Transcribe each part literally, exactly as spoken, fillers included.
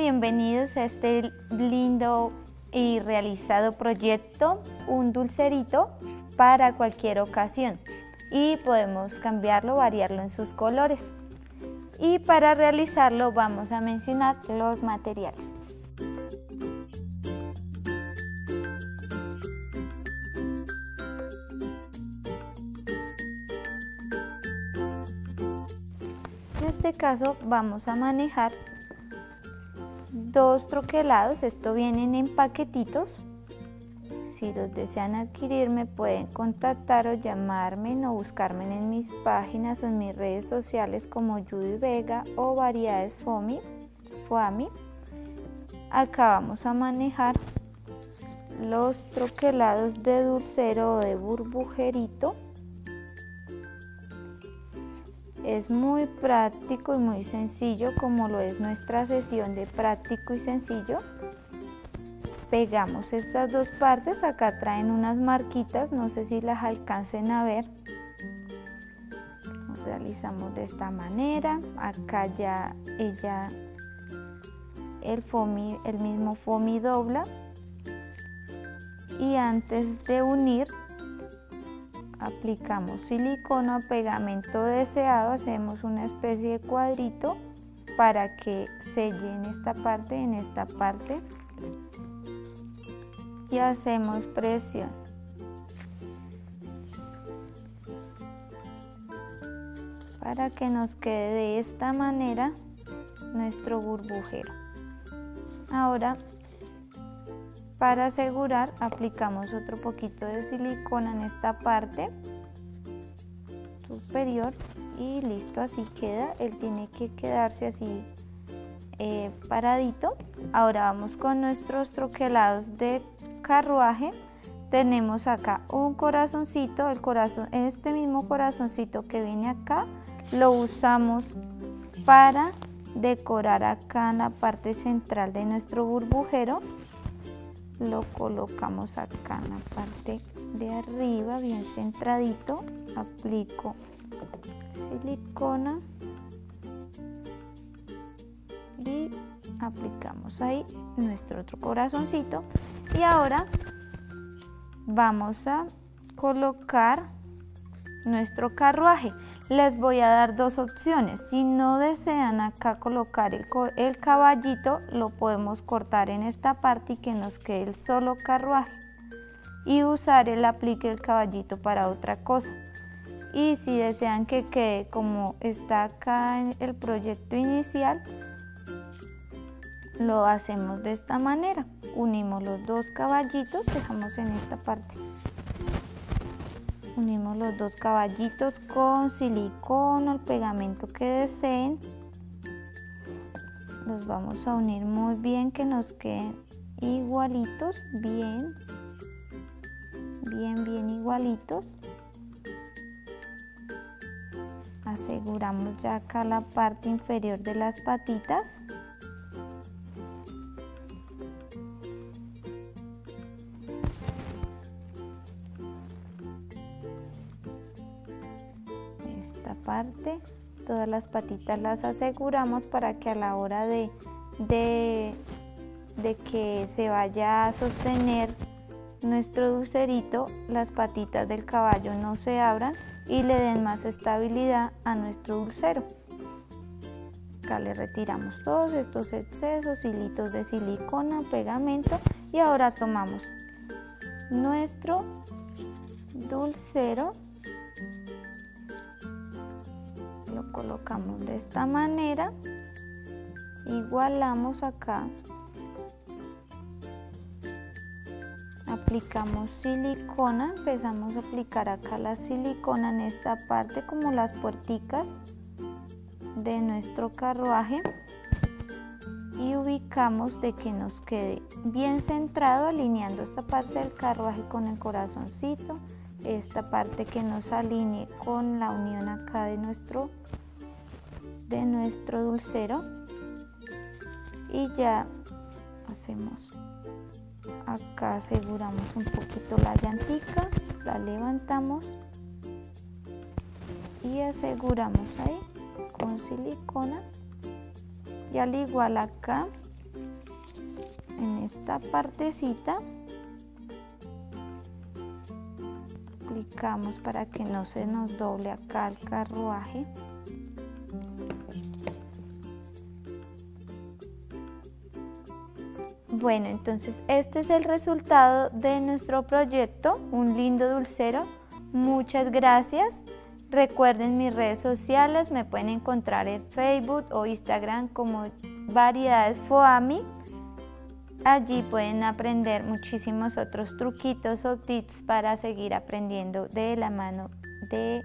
bienvenidos a este lindo y realizado proyecto, un dulcerito para cualquier ocasión, y podemos cambiarlo, variarlo en sus colores. Y para realizarlo vamos a mencionar los materiales. En este caso vamos a manejar dos troquelados, esto vienen en paquetitos. Si los desean adquirir me pueden contactar o llamarme o buscarme en mis páginas o en mis redes sociales como Judy Vega o Variedades Foamy. Foamy. Acá vamos a manejar los troquelados de dulcero o de burbujerito. Es muy práctico y muy sencillo, como lo es nuestra sesión de práctico y sencillo. Pegamos estas dos partes, acá traen unas marquitas, no sé si las alcancen a ver. Nos realizamos de esta manera, acá ya ella, el, foamy, el mismo foamy dobla. Y antes de unir, aplicamos silicona o pegamento deseado, hacemos una especie de cuadrito para que selle en esta parte, en esta parte, y hacemos presión. Para que nos quede de esta manera nuestro burbujero. Ahora, para asegurar, aplicamos otro poquito de silicona en esta parte superior y listo, así queda. Él tiene que quedarse así eh, paradito. Ahora vamos con nuestros troquelados de carruaje. Tenemos acá un corazoncito, el corazón, este mismo corazoncito que viene acá lo usamos para decorar acá en la parte central de nuestro burbujero. Lo colocamos acá en la parte de arriba, bien centradito. Aplico silicona y aplicamos ahí nuestro otro corazoncito. Y ahora vamos a colocar nuestro carruaje. Les voy a dar dos opciones. Si no desean acá colocar el, el caballito, lo podemos cortar en esta parte y que nos quede el solo carruaje, y usar el aplique del caballito para otra cosa. Y si desean que quede como está acá en el proyecto inicial, lo hacemos de esta manera. Unimos los dos caballitos, dejamos en esta parte. Unimos los dos caballitos con silicona, el pegamento que deseen. Los vamos a unir muy bien, que nos queden igualitos, bien, bien, bien igualitos. Aseguramos ya acá la parte inferior de las patitas. Esta parte, todas las patitas las aseguramos para que a la hora de, de, de que se vaya a sostener nuestro dulcerito, las patitas del caballo no se abran y le den más estabilidad a nuestro dulcero. Acá le retiramos todos estos excesos, hilitos de silicona, pegamento, y ahora tomamos nuestro dulcero. Lo colocamos de esta manera, igualamos acá, aplicamos silicona, empezamos a aplicar acá la silicona en esta parte como las puerticas de nuestro carruaje, y ubicamos de que nos quede bien centrado, alineando esta parte del carruaje con el corazoncito, esta parte que nos alinee con la unión acá de nuestro de nuestro dulcero, y ya hacemos acá, aseguramos un poquito la llantica, la levantamos y aseguramos ahí con silicona, y al igual acá esta partecita, aplicamos para que no se nos doble acá el carruaje. Bueno, entonces este es el resultado de nuestro proyecto, un lindo dulcero. Muchas gracias. Recuerden mis redes sociales, me pueden encontrar en Facebook o Instagram como Variedades Foamy. Allí pueden aprender muchísimos otros truquitos o tips para seguir aprendiendo de la mano de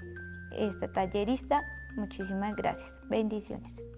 esta tallerista. Muchísimas gracias. Bendiciones.